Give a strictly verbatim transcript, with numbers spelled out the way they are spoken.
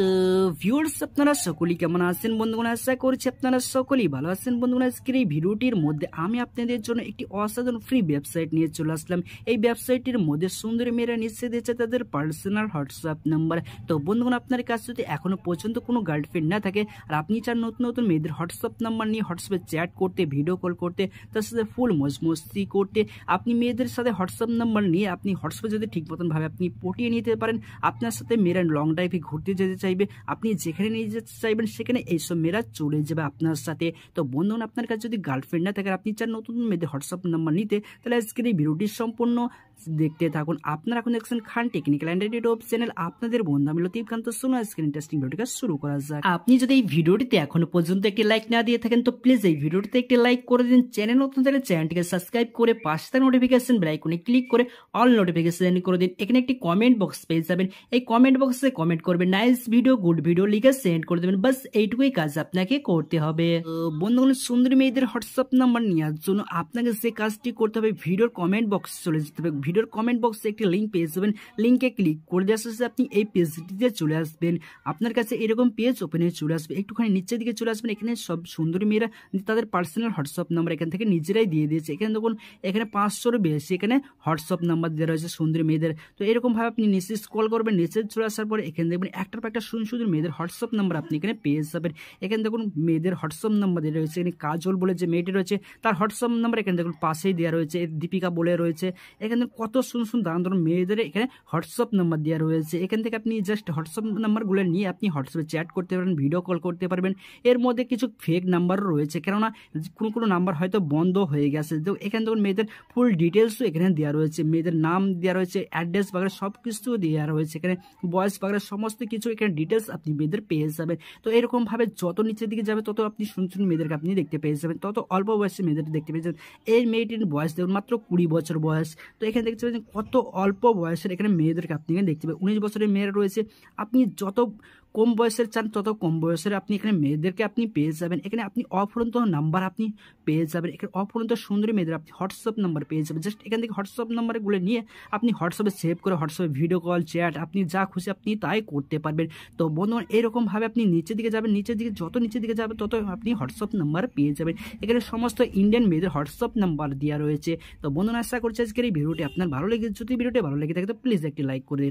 তো ভিউয়ার্স আপনারা সকলেই কেমন আছেন বন্ধুগণ, আশা করছি আপনারা সকলেই ভালো আছেন বন্ধুগণ। আজকের এই ভিডিওটির মধ্যে আমি আপনাদের জন্য একটি অসাধারণ ফ্রি ওয়েবসাইট নিয়ে চলে আসলাম। এই ওয়েবসাইটটির মধ্যে সুন্দরী মেয়েরা নিচ্ছে দিচ্ছে তাদের পার্সোনাল হোয়াটসঅ্যাপ নাম্বার। তো বন্ধুগণ, আপনার কাছে যদি এখনো পর্যন্ত কোনো গার্লফ্রেন্ড না থাকে আর আপনি চান নতুন নতুন মেয়েদের হোয়াটসঅ্যাপ নাম্বার নিয়ে হোয়াটসঅ্যাপে চ্যাট করতে, ভিডিও কল করতে, তার সাথে ফুল মজমস্তি করতে, আপনি মেয়েদের সাথে হোয়াটসঅ্যাপ নাম্বার নিয়ে আপনি হোয়াটসঅ্যাপে যদি ঠিক মতনভাবে আপনি পটিয়ে নিতে পারেন, আপনার সাথে মেয়েরা লং ড্রাইভে ঘুরতে যেতে চাইবে, আপনি যেখানে নিয়ে যেতে চাইবেন সেখানে এইসব মেয়েরা চলে যাবে আপনার সাথে। তো বন্ধুগণ, আপনার কাছে যদি গার্লফ্রেন্ড না থাকে আপনি চান নতুন মেয়েদের হোয়াটসঅ্যাপ নাম্বার নিতে, তাহলে আজকের এই ভিডিওটি সম্পূর্ণ দেখতে থাকুন। আপনারা এখন দেখছেন Khan technical and YouTube channel, আপনাদের বন্ধু আমি লতিফ খান। তো শুনো আজকের ইন্টারেস্টিং ভিডিওটা শুরু করা যাক। আপনি যদি এই ভিডিওটিতে এখনো পর্যন্ত একটি লাইক না দিয়ে থাকেন তো প্লিজ এই ভিডিওটিতে একটি লাইক করে দিন। চ্যানেল নতুন থাকলে চ্যানেলটিকে সাবস্ক্রাইব করে পাশে থাকা নোটিফিকেশন বেল আইকনে ক্লিক করে অল নোটিফিকেশন করে দিন। এখানে একটি কমেন্ট বক্স পেয়ে যাবেন, এই কমেন্ট বক্সে কমেন্ট করবেন নাইস ভিডিও, গুড ভিডিও লিখে সেন্ড করে দেবেন। বাস এইটুকুই কাজ আপনাকে করতে হবে। বন্ধুগণ, সুন্দরী মেয়েদের হোয়াটসঅ্যাপ নাম্বার নেওয়ার জন্য আপনাকে যে কাজটি করতে হবে, ভিডিওর কমেন্ট বক্স চলে যেতে হবে। ভিডিওর কমেন্ট বক্সে একটি লিঙ্ক পেয়ে যাবেন, লিঙ্কে ক্লিক করে দেওয়ার সাথে আপনি এই পেজটিতে চলে আসবেন। আপনার কাছে এরকম পেজ ওপেন হয়ে চলে আসবে, একটুখানি নিচের দিকে চলে আসবেন। এখানে সব সুন্দরী মেয়েরা তাদের পার্সোনাল হোয়াটসঅ্যাপ নাম্বার এখান থেকে নিজেরাই দিয়ে দিয়েছে। এখানে দেখুন, এখানে পাঁচশোরও বেশি এখানে হোয়াটসঅ্যাপ নাম্বার দেওয়া রয়েছে সুন্দরী মেয়েদের। তো এরকমভাবে আপনি নিচে স্ক্রল করবেন, নিচে চলে আসার পরে এখানে দেখবেন একটার পর একটা সুন্দর সুন্দর মেয়েদের হোয়াটসঅ্যাপ নাম্বার আপনি এখানে পেয়ে যাবেন। এখানে দেখুন মেয়েদের হোয়াটসঅ্যাপ নাম্বার দেওয়া রয়েছে। এখানে কাজল বলে যে মেয়েটি রয়েছে তার হোয়াটসঅ্যাপ নাম্বার এখানে দেখুন পাশেই দেওয়া রয়েছে, দীপিকা বলে রয়েছে। এখানে কত সুন্দর সুন্দর দারুণ দারুণ মেয়েদের এখানে হোয়াটসঅ্যাপ নাম্বার দেওয়া রয়েছে। এখান থেকে আপনি জাস্ট হোয়াটসঅ্যাপ নাম্বারগুলো নিয়ে আপনি হোয়াটসঅ্যাপে চ্যাট করতে পারেন, ভিডিও কল করতে পারবেন। এর মধ্যে কিছু ফেক নাম্বারও রয়েছে, কেননা কোনো কোনো নাম্বার হয়তো বন্ধ হয়ে গেছে। তো এখানে দেখুন মেয়েদের ফুল ডিটেলসও এখানে দেওয়া রয়েছে, মেয়েদের নাম দেওয়া রয়েছে, অ্যাড্রেস বাগেরা সব কিছু দেওয়া রয়েছে, এখানে বয়স বাগেরা সমস্ত কিছু এখানে ডিটেলস আপনি মেয়েদের পেয়ে যাবেন। তো এরকমভাবে যত নিচের দিকে যাবে তত আপনি সুন্দর সুন্দর মেয়েদেরকে আপনি দেখতে পেয়ে যাবেন, তত অল্প বয়সে মেয়েদের দেখতে পেয়ে যাবেন। এই মেয়েটির বয়স দেখুন মাত্র কুড়ি বছর বয়স। তো এখানে দেখতে পাচ্ছেন কত অল্প বয়সের এখানে মেয়েদেরকে আপনি এখানে দেখতে পাবেন, উনিশ বছরের মেয়েরা রয়েছে। আপনি যত কম বয়সের চান তত কম বয়সের আপনি এখানে মেয়েদেরকে আপনি পেয়ে যাবেন। এখানে আপনি অফুরন্ত নাম্বার আপনি পেয়ে যাবেন, এখানে অফুরন্ত সুন্দরী মেয়েদের আপনি হোয়াটসঅ্যাপ নাম্বার পেয়ে যাবেন। জাস্ট এখান থেকে হোয়াটসঅ্যাপ নাম্বারগুলো নিয়ে আপনি হোয়াটসঅ্যাপে সেভ করে হোয়াটসঅ্যাপে ভিডিও কল, চ্যাট আপনি যা খুশি আপনি তাই করতে পারবেন। তো বন্ধুগণ, এরকমভাবে আপনি নিচের দিকে যাবেন, নিচের দিকে যত নিচের দিকে যাবেন তত আপনি হোয়াটসঅ্যাপ নাম্বার পেয়ে যাবেন। এখানে সমস্ত ইন্ডিয়ান মেয়েদের হোয়াটসঅ্যাপ নাম্বার দেওয়া রয়েছে। তো বন্ধুগণ, আশা করছি আজকের এই ভিডিওটি আপনার ভালো লেগেছে। যদি ভিডিওটি ভালো লেগে থাকে তো প্লিজ একটি লাইক করে দিন।